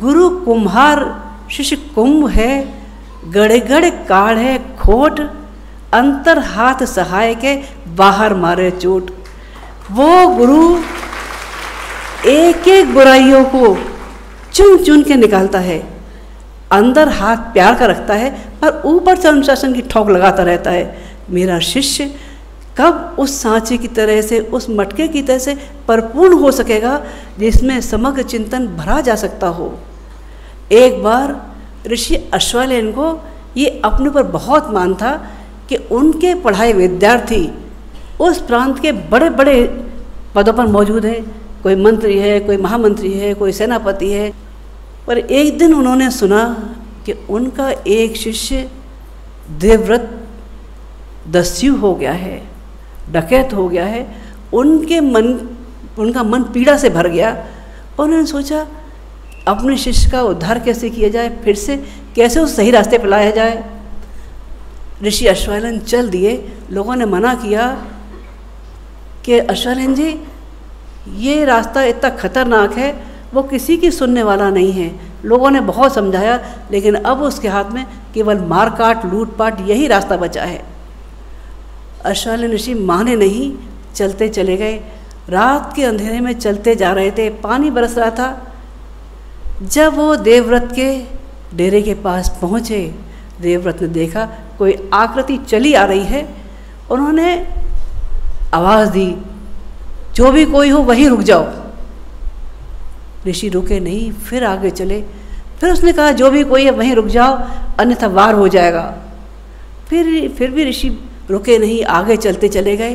गुरु कुम्हार शिष्य कुंभ है, गड़े गड़े काढ़े खोट, अंतर हाथ सहाय के बाहर मारे चोट। वो गुरु एक एक बुराइयों को चुन चुन के निकालता है, अंदर हाथ प्यार का रखता है पर ऊपर से अनुशासन की ठोक लगाता रहता है। मेरा शिष्य कब उस सांचे की तरह से, उस मटके की तरह से परिपूर्ण हो सकेगा जिसमें समग्र चिंतन भरा जा सकता हो। एक बार ऋषि अश्वलेन को ये अपने पर बहुत मान था कि उनके पढ़ाए विद्यार्थी उस प्रांत के बड़े बड़े पदों पर मौजूद हैं, कोई मंत्री है, कोई महामंत्री है, कोई सेनापति है। पर एक दिन उन्होंने सुना कि उनका एक शिष्य देवव्रत दस्यु हो गया है, डकैत हो गया है। उनका मन पीड़ा से भर गया। उन्होंने सोचा अपने शिष्य का उद्धार कैसे किया जाए, फिर से कैसे उस सही रास्ते पर लाया जाए। ऋषि अश्वलेन चल दिए। लोगों ने मना किया कि अश्वलेन जी ये रास्ता इतना खतरनाक है, वो किसी की सुनने वाला नहीं है। लोगों ने बहुत समझाया लेकिन अब उसके हाथ में केवल मार काट, लूट पाट, यही रास्ता बचा है। अश्वलेन ऋषि माने नहीं, चलते चले गए। रात के अंधेरे में चलते जा रहे थे, पानी बरस रहा था। जब वो देवव्रत के डेरे के पास पहुँचे, देवव्रत ने देखा कोई आकृति चली आ रही है। उन्होंने आवाज़ दी, जो भी कोई हो वहीं रुक जाओ। ऋषि रुके नहीं, फिर आगे चले। फिर उसने कहा जो भी कोई है वहीं रुक जाओ अन्यथा वार हो जाएगा। फिर भी ऋषि रुके नहीं, आगे चलते चले गए।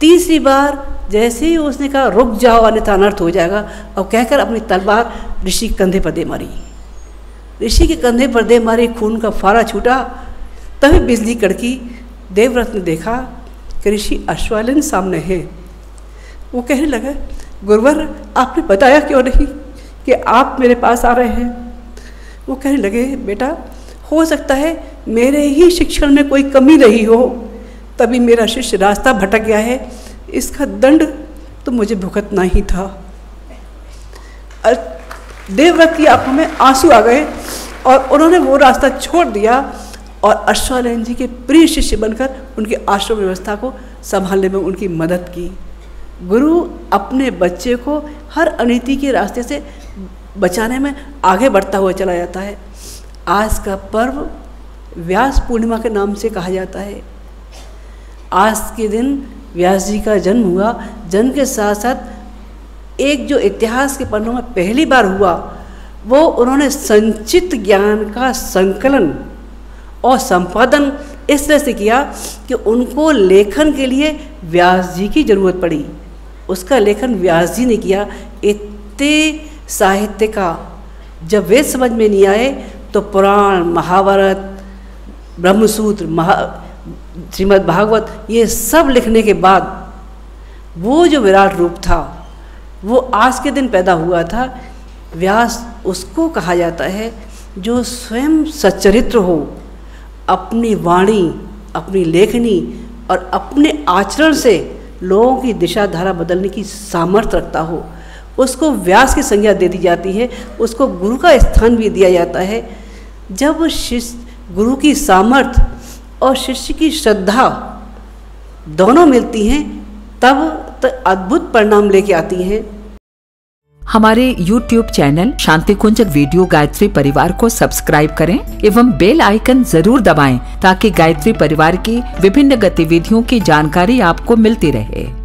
तीसरी बार जैसे ही उसने कहा रुक जाओ अन्यथा अनर्थ हो जाएगा, और कहकर अपनी तलवार ऋषि कंधे पर दे मारी। ऋषि के कंधे पर दे मारी, खून का फारा छूटा। तभी बिजली कड़की। देवव्रत ने देखा कि ऋषि अश्वलेन सामने है। वो कहने लगा, गुरुवर आपने बताया क्यों नहीं कि आप मेरे पास आ रहे हैं। वो कहने लगे, बेटा हो सकता है मेरे ही शिक्षण में कोई कमी रही हो, तभी मेरा शिष्य रास्ता भटक गया है। इसका दंड तो मुझे भुगतना ही था। देवव्रत की आंखों में आंसू आ गए और उन्होंने वो रास्ता छोड़ दिया और अश्वलेन जी के प्रिय शिष्य बनकर उनकी आश्रम व्यवस्था को संभालने में उनकी मदद की। गुरु अपने बच्चे को हर अनीति के रास्ते से बचाने में आगे बढ़ता हुआ चला जाता है। आज का पर्व व्यास पूर्णिमा के नाम से कहा जाता है। आज के दिन व्यास जी का जन्म हुआ। जन्म के साथ साथ एक जो इतिहास के पन्नों में पहली बार हुआ, वो उन्होंने संचित ज्ञान का संकलन और संपादन इस तरह से किया कि उनको लेखन के लिए व्यास जी की ज़रूरत पड़ी। उसका लेखन व्यास जी ने किया। इतने साहित्य का जब वे समझ में नहीं आए तो पुराण, महाभारत, ब्रह्मसूत्र, श्रीमद् भागवत, ये सब लिखने के बाद वो जो विराट रूप था वो आज के दिन पैदा हुआ था। व्यास उसको कहा जाता है जो स्वयं सच्चरित्र हो, अपनी वाणी, अपनी लेखनी और अपने आचरण से लोगों की दिशा धारा बदलने की सामर्थ्य रखता हो। उसको व्यास की संज्ञा दे दी जाती है। उसको गुरु का स्थान भी दिया जाता है। जब शिष्य गुरु की सामर्थ्य और शिष्य की श्रद्धा दोनों मिलती हैं तब अद्भुत परिणाम लेके आती हैं। हमारे YouTube channel Shanti Kunj video Gayatri परिवार को सब्सक्राइब करें एवं बेल आइकन जरूर दबाएं ताकि गायत्री परिवार की विभिन्न गतिविधियों की जानकारी आपको मिलती रहे।